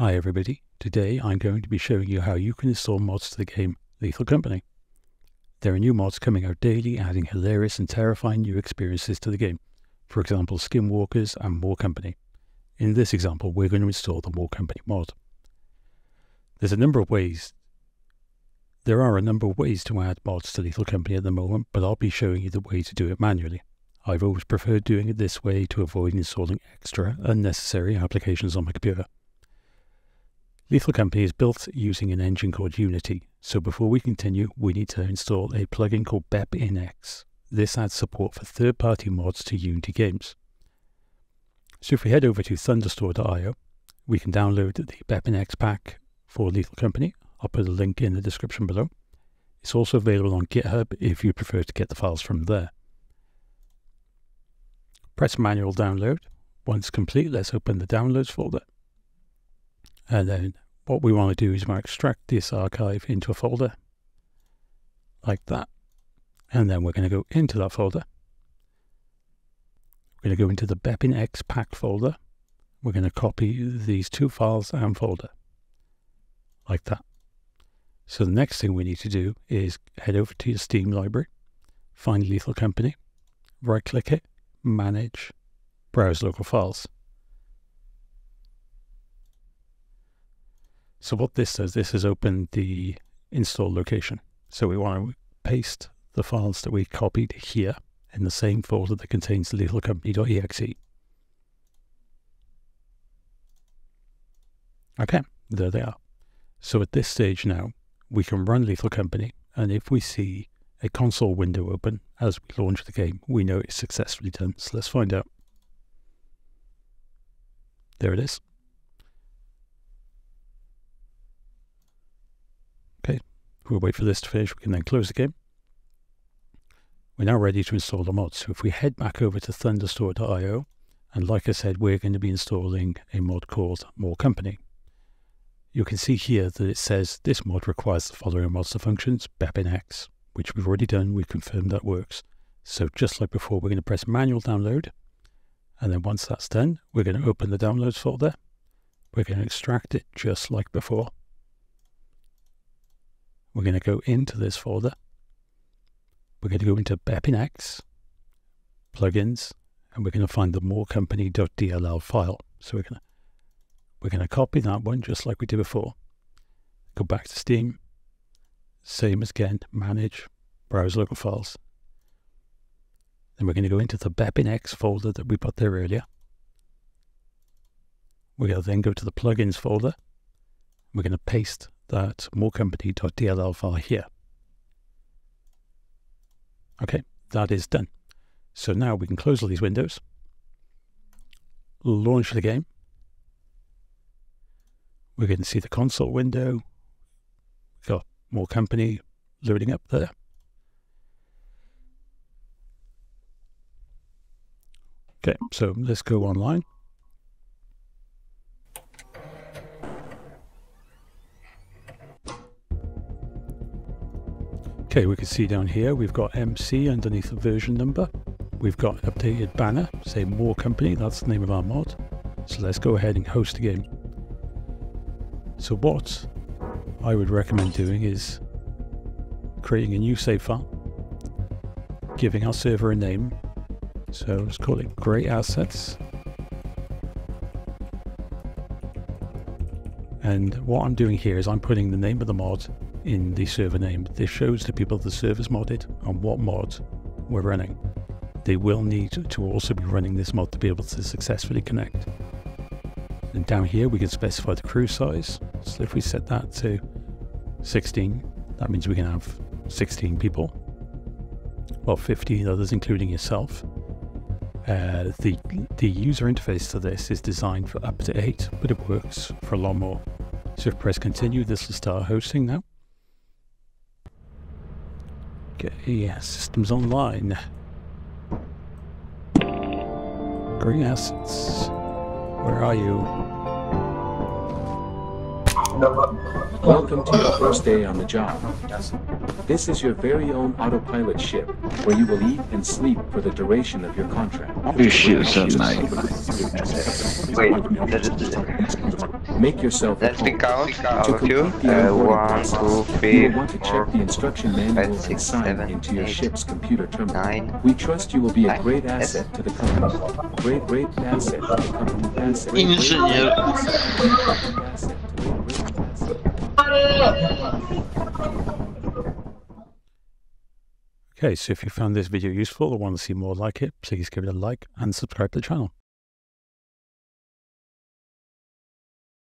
Hi everybody, today I'm going to be showing you how you can install mods to the game Lethal Company. There are new mods coming out daily, adding hilarious and terrifying new experiences to the game. For example, Skinwalkers and More Company. In this example, we're going to install the More Company mod. There are a number of ways to add mods to Lethal Company at the moment, but I'll be showing you the way to do it manually. I've always preferred doing it this way to avoid installing extra, unnecessary applications on my computer. Lethal Company is built using an engine called Unity, so before we continue, we need to install a plugin called BepInEx. This adds support for third-party mods to Unity games. So if we head over to thunderstore.io, we can download the BepInEx pack for Lethal Company. I'll put a link in the description below. It's also available on GitHub if you prefer to get the files from there. Press manual download. Once complete, let's open the downloads folder. And then what we want to do is we'll extract this archive into a folder like that. And then we're going to go into that folder. We're going to go into the BepInEx pack folder. We're going to copy these two files and folder like that. So the next thing we need to do is head over to your Steam library, find Lethal Company, right click it, manage, browse local files. So what this does, this has opened the install location. So we want to paste the files that we copied here in the same folder that contains LethalCompany.exe. Okay, there they are. So at this stage now, we can run Lethal Company, and if we see a console window open as we launch the game, we know it's successfully done. So let's find out. There it is. We'll wait for this to finish. We can then close the game. We're now ready to install the mod. So if we head back over to thunderstore.io, and like I said, we're going to be installing a mod called More Company. You can see here that it says this mod requires the following mods to functions, BepInEx, which we've already done. We've confirmed that works. So just like before, we're going to press manual download. And then once that's done, we're going to open the downloads folder. We're going to extract it just like before. We're going to go into this folder. We're going to go into BepInEx, plugins, and we're going to find the MoreCompany.dll file. So we're going to copy that one just like we did before. Go back to Steam, same as again, manage, browse local files. Then we're going to go into the BepInEx folder that we put there earlier. We're going to then go to the plugins folder. We're going to paste that MoreCompany.dll file here. Okay, that is done. So now we can close all these windows, launch the game. We're going to see the console window. We've got More Company loading up there. Okay, so let's go online. Okay, we can see down here we've got MC underneath the version number. We've got an updated banner, say More Company, that's the name of our mod. So let's go ahead and host the game. So what I would recommend doing is creating a new save file, giving our server a name. So let's call it Great Assets. And what I'm doing here is I'm putting the name of the mod in the server name. This shows the people the server's modded and what mod we're running. They will need to also be running this mod to be able to successfully connect. And down here we can specify the crew size. So if we set that to 16, that means we can have 16 people. Well, 15 others including yourself. The user interface to this is designed for up to 8, but it works for a lot more. So if I press continue, this will start hosting now. Okay, systems online. Green Assets, where are you? Welcome to your first day on the job. This is your very own autopilot ship, where you will eat and sleep for the duration of your contract. Your shoes are nice. Wait, Make yourself at home. To complete the onboarding process, you will want to check the instruction manual and sign into your ship's computer terminal. We trust you will be a great asset to the company. Great asset to the company. Engineer. Okay, so if you found this video useful or want to see more like it, please give it a like and subscribe to the channel.